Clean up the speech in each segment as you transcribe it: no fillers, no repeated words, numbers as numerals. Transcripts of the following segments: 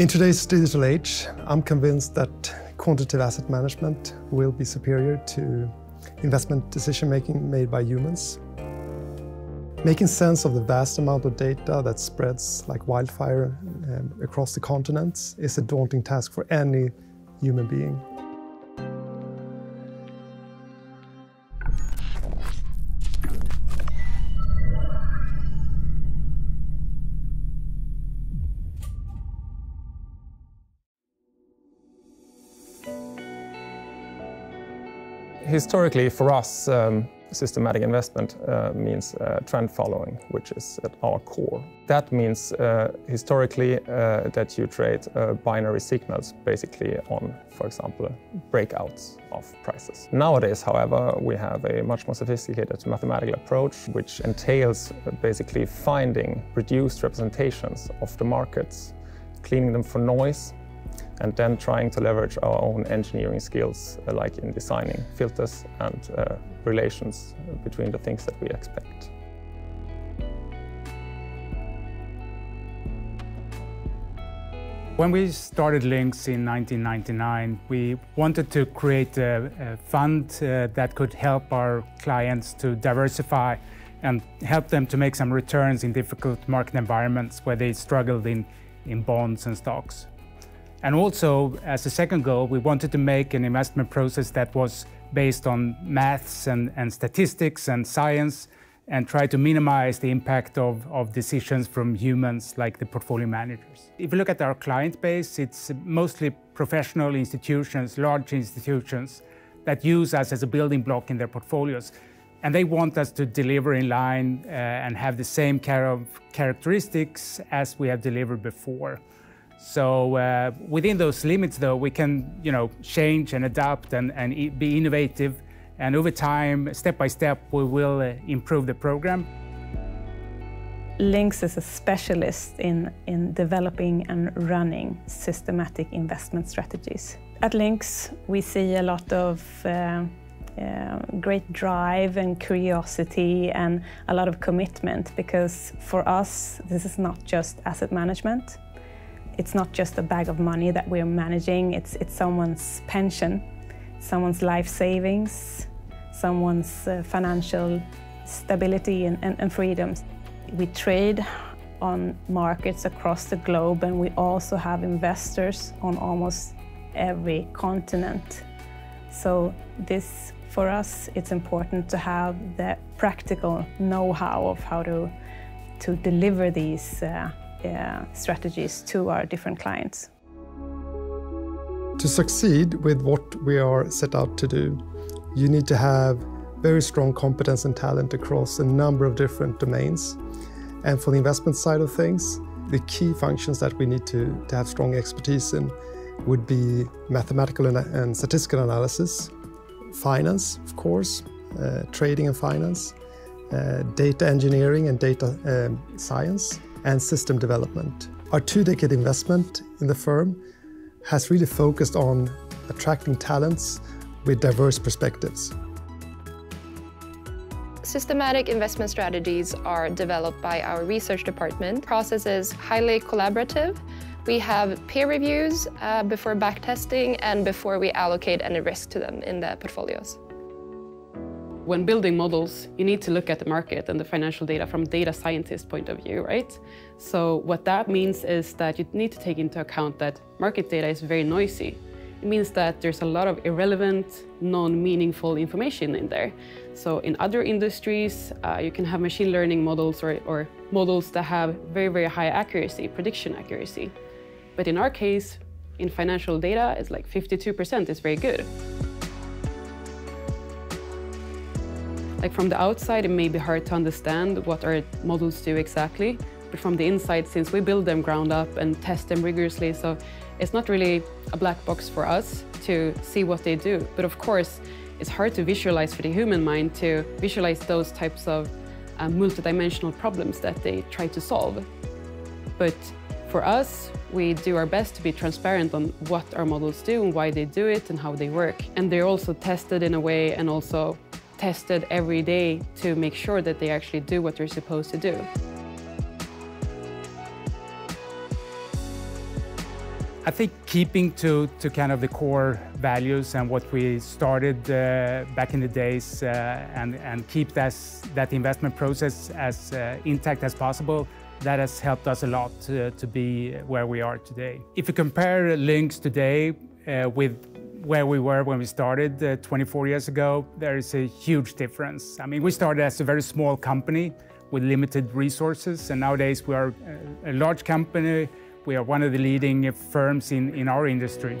In today's digital age, I'm convinced that quantitative asset management will be superior to investment decision-making made by humans. Making sense of the vast amount of data that spreads like wildfire across the continents is a daunting task for any human being. Historically, for us, systematic investment means trend following, which is at our core. That means historically that you trade binary signals basically on, for example, breakouts of prices. Nowadays, however, we have a much more sophisticated mathematical approach, which entails basically finding reduced representations of the markets, cleaning them for noise, and then trying to leverage our own engineering skills, like in designing filters and relations between the things that we expect. When we started Lynx in 1999, we wanted to create a fund that could help our clients to diversify and help them to make some returns in difficult market environments where they struggled in bonds and stocks. And also, as a second goal, we wanted to make an investment process that was based on maths and statistics and science, and try to minimize the impact of decisions from humans like the portfolio managers. If you look at our client base, it's mostly professional institutions, large institutions that use us as a building block in their portfolios. And they want us to deliver in line and have the same characteristics as we have delivered before. So within those limits, though, we can, change and adapt and be innovative. And over time, step by step, we will improve the program. Lynx is a specialist in developing and running systematic investment strategies. At Lynx, we see a lot of great drive and curiosity and a lot of commitment, because for us, this is not just asset management. It's not just a bag of money that we're managing, it's someone's pension, someone's life savings, someone's financial stability and freedoms. We trade on markets across the globe, and we also have investors on almost every continent. So this, for us, it's important to have the practical know-how of how to deliver these strategies to our different clients. To succeed with what we are set out to do, you need to have very strong competence and talent across a number of different domains. And for the investment side of things, the key functions that we need to have strong expertise in would be mathematical and statistical analysis, finance, of course, trading and finance, data engineering and data science, and system development. Our two-decade investment in the firm has really focused on attracting talents with diverse perspectives. Systematic investment strategies are developed by our research department. The process is highly collaborative. We have peer reviews before backtesting and before we allocate any risk to them in the portfolios. When building models, you need to look at the market and the financial data from a data scientist point of view, right? So what that means is that you need to take into account that market data is very noisy. It means that there's a lot of irrelevant, non-meaningful information in there. So in other industries, you can have machine learning models or models that have very, very high accuracy, prediction accuracy. But in our case, in financial data, it's like 52% is very good. Like from the outside, it may be hard to understand what our models do exactly, but from the inside, since we build them ground up and test them rigorously, so it's not really a black box for us to see what they do. But of course, it's hard to visualize for the human mind to visualize those types of multidimensional problems that they try to solve. But for us, we do our best to be transparent on what our models do and why they do it and how they work. And they're also tested in a way and also tested every day to make sure that they actually do what they're supposed to do. I think keeping to kind of the core values and what we started back in the days and keep that investment process as intact as possible, that has helped us a lot to be where we are today. If you compare Lynx today with where we were when we started 24 years ago, there is a huge difference. I mean, we started as a very small company with limited resources, and nowadays we are a large company. We are one of the leading firms in our industry.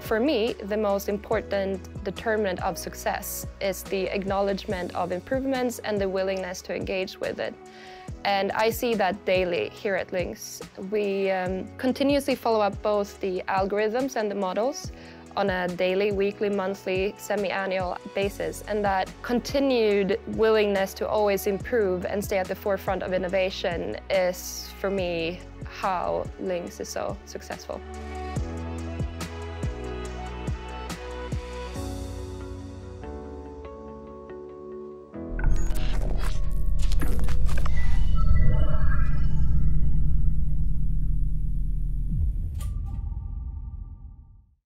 For me, the most important determinant of success is the acknowledgement of improvements and the willingness to engage with it. And I see that daily here at Lynx. We continuously follow up both the algorithms and the models on a daily, weekly, monthly, semi-annual basis, and that continued willingness to always improve and stay at the forefront of innovation is, for me, how Lynx is so successful.